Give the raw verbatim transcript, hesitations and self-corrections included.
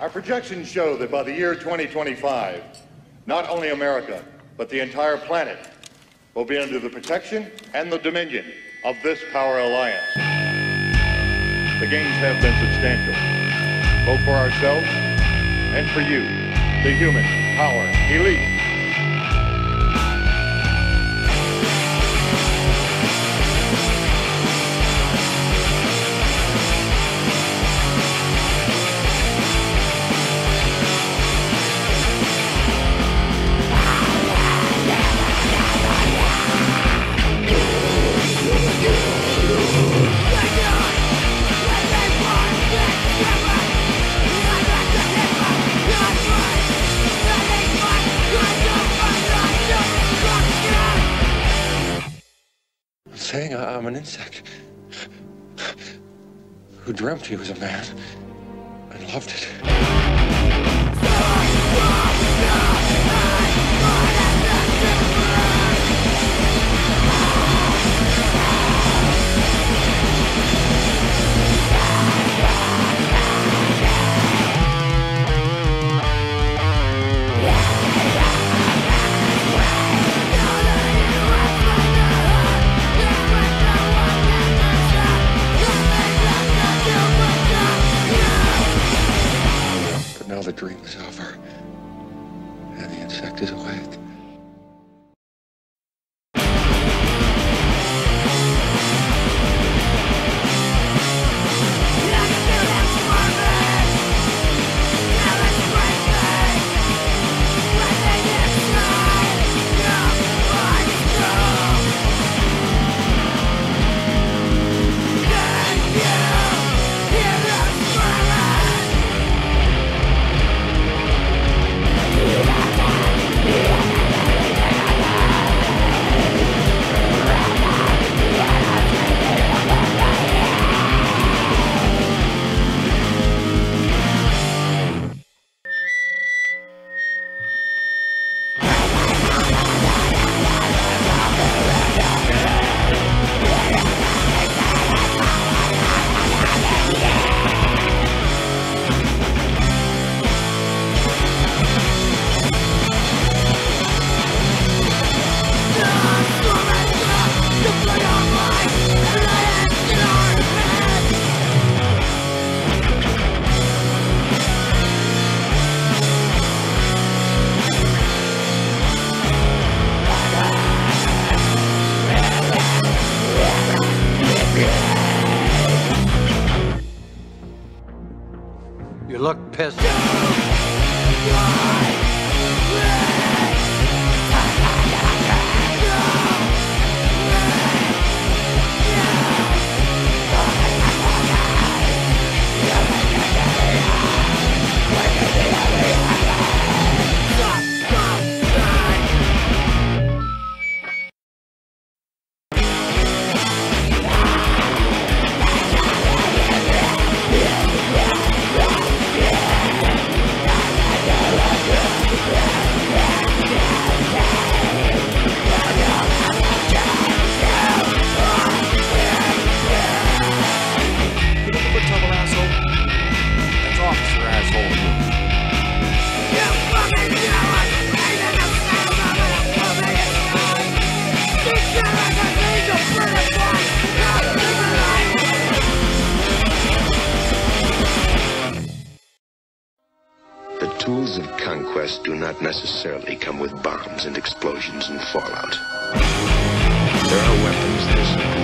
Our projections show that by the year twenty twenty-five, not only America, but the entire planet will be under the protection and the dominion of this power alliance. The gains have been substantial, both for ourselves and for you, the human power elite. Saying I'm an insect who dreamt he was a man and loved it. Now the dream is over, and the insect is awake. You look pissed. Don't Tools of conquest do not necessarily come with bombs and explosions and fallout. There are weapons that